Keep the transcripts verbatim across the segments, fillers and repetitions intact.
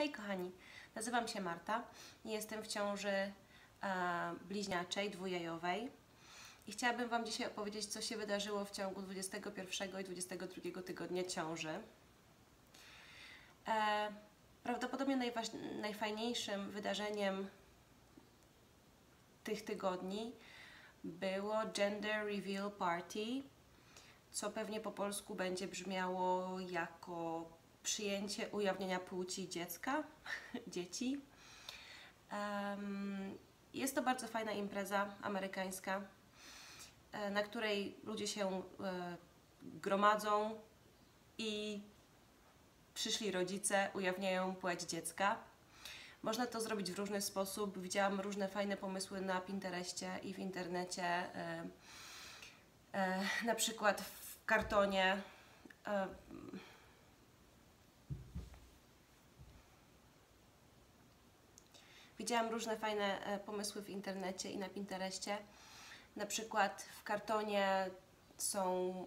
Hej kochani, nazywam się Marta i jestem w ciąży e, bliźniaczej, dwujajowej i chciałabym Wam dzisiaj opowiedzieć, co się wydarzyło w ciągu dwudziestego pierwszego i dwudziestego drugiego tygodnia ciąży. E, prawdopodobnie najfajniejszym wydarzeniem tych tygodni było Gender Reveal Party, co pewnie po polsku będzie brzmiało jako przyjęcie ujawnienia płci dziecka, dzieci. Um, jest to bardzo fajna impreza amerykańska, na której ludzie się e, gromadzą i przyszli rodzice ujawniają płeć dziecka. Można to zrobić w różny sposób. Widziałam różne fajne pomysły na Pinterestie i w internecie. E, e, na przykład w kartonie. E, Widziałam różne fajne pomysły w internecie i na Pinterestie. Na przykład w kartonie są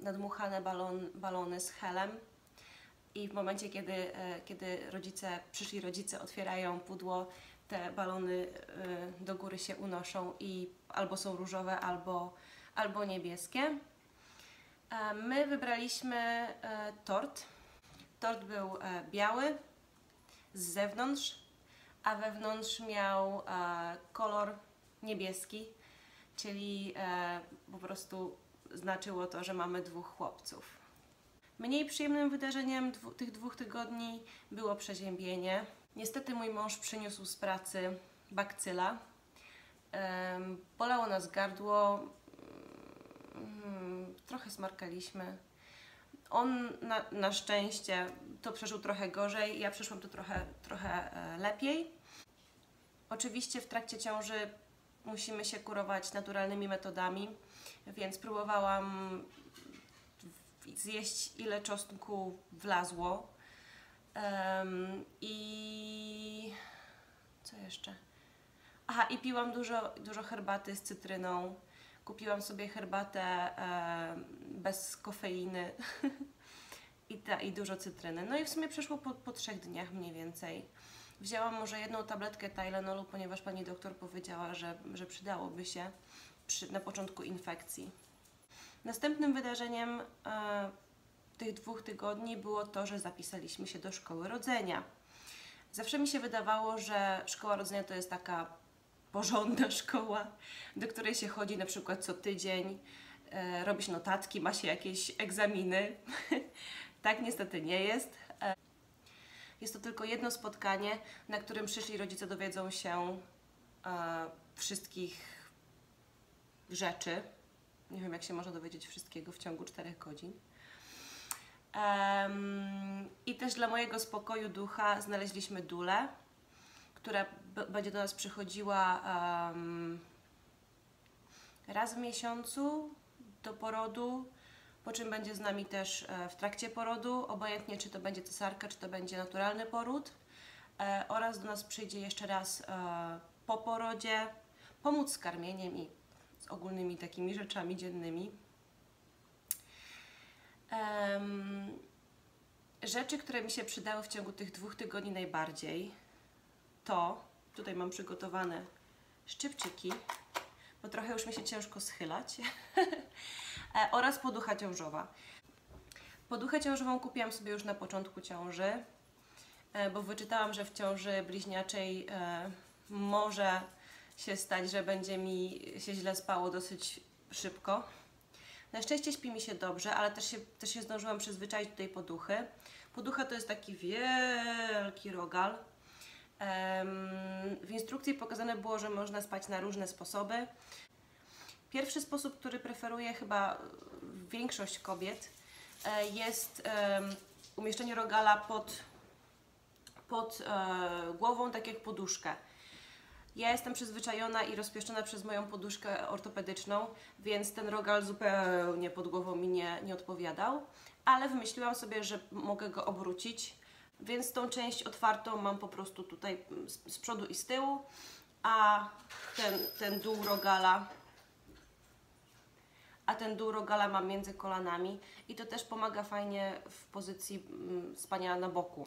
nadmuchane balon, balony z helem i w momencie, kiedy, kiedy rodzice, przyszli rodzice otwierają pudło, te balony do góry się unoszą i albo są różowe, albo, albo niebieskie. My wybraliśmy tort. Tort był biały z zewnątrz, a wewnątrz miał e, kolor niebieski, czyli e, po prostu znaczyło to, że mamy dwóch chłopców. Mniej przyjemnym wydarzeniem dwu, tych dwóch tygodni było przeziębienie. Niestety mój mąż przyniósł z pracy bakcyla. E, bolało nas gardło, hmm, trochę smarkaliśmy. On na, na szczęście to przeżył trochę gorzej, ja przeszłam to trochę, trochę lepiej. Oczywiście w trakcie ciąży musimy się kurować naturalnymi metodami, więc próbowałam zjeść ile czosnku wlazło um, i co jeszcze? Aha, i piłam dużo, dużo herbaty z cytryną. Kupiłam sobie herbatę e, bez kofeiny I, ta, i dużo cytryny. No i w sumie przeszło po, po trzech dniach mniej więcej. Wzięłam może jedną tabletkę Tylenolu, ponieważ pani doktor powiedziała, że, że przydałoby się przy, na początku infekcji. Następnym wydarzeniem e, tych dwóch tygodni było to, że zapisaliśmy się do szkoły rodzenia. Zawsze mi się wydawało, że szkoła rodzenia to jest taka porządna szkoła, do której się chodzi na przykład co tydzień, e, robi się notatki, ma się jakieś egzaminy. Tak niestety nie jest. E, jest to tylko jedno spotkanie, na którym przyszli rodzice dowiedzą się e, wszystkich rzeczy. Nie wiem, jak się można dowiedzieć wszystkiego w ciągu czterech godzin. E, I też dla mojego spokoju ducha znaleźliśmy dulę, która będzie do nas przychodziła um, raz w miesiącu do porodu, po czym będzie z nami też e, w trakcie porodu, obojętnie czy to będzie cesarka, czy to będzie naturalny poród, e, oraz do nas przyjdzie jeszcze raz e, po porodzie, pomóc z karmieniem i z ogólnymi takimi rzeczami dziennymi. Um, rzeczy, które mi się przydały w ciągu tych dwóch tygodni najbardziej, to tutaj mam przygotowane szczypczyki, bo trochę już mi się ciężko schylać, e, oraz poducha ciążowa. Poduchę ciążową kupiłam sobie już na początku ciąży, e, bo wyczytałam, że w ciąży bliźniaczej e, może się stać, że będzie mi się źle spało dosyć szybko. Na szczęście śpi mi się dobrze, ale też się, też się zdążyłam przyzwyczaić do tej poduchy. Poducha to jest taki wielki rogal. W instrukcji pokazane było, że można spać na różne sposoby. Pierwszy sposób, który preferuje chyba większość kobiet, jest umieszczenie rogala pod, pod głową, tak jak poduszkę. Ja jestem przyzwyczajona i rozpieszczona przez moją poduszkę ortopedyczną, więc ten rogal zupełnie pod głową mi nie, nie odpowiadał, ale wymyśliłam sobie, że mogę go obrócić. Więc tą część otwartą mam po prostu tutaj z przodu i z tyłu, a ten, ten dół rogala, a ten dół rogala mam między kolanami i to też pomaga fajnie w pozycji spania na boku.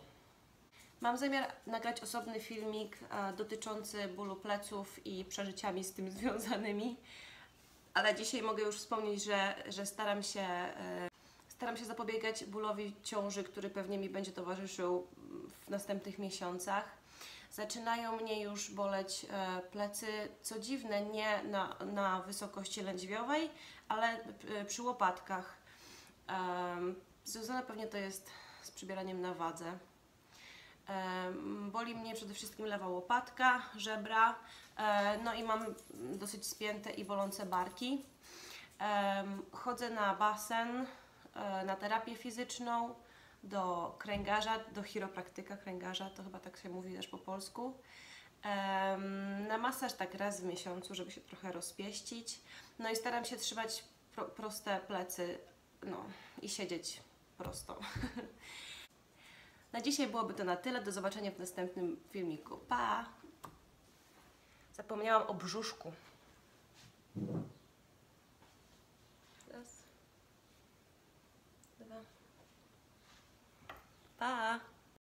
Mam zamiar nagrać osobny filmik a, dotyczący bólu pleców i przeżyciami z tym związanymi, ale dzisiaj mogę już wspomnieć, że, że staram się, e, staram się zapobiegać bólowi ciąży, który pewnie mi będzie towarzyszył w następnych miesiącach. Zaczynają mnie już boleć e, plecy, co dziwne, nie na, na wysokości lędźwiowej, ale e, przy łopatkach. E, związane pewnie to jest z przybieraniem na wadze. Boli mnie przede wszystkim lewa łopatka, żebra, no i mam dosyć spięte i bolące barki. Chodzę na basen, na terapię fizyczną, do kręgarza, do chiropraktyka kręgarza, to chyba tak się mówi też po polsku. Na masaż tak raz w miesiącu, żeby się trochę rozpieścić. No i staram się trzymać pro, proste plecy, no i siedzieć prosto. Na dzisiaj byłoby to na tyle. Do zobaczenia w następnym filmiku. Pa! Zapomniałam o brzuszku. Raz. Dwa. Pa!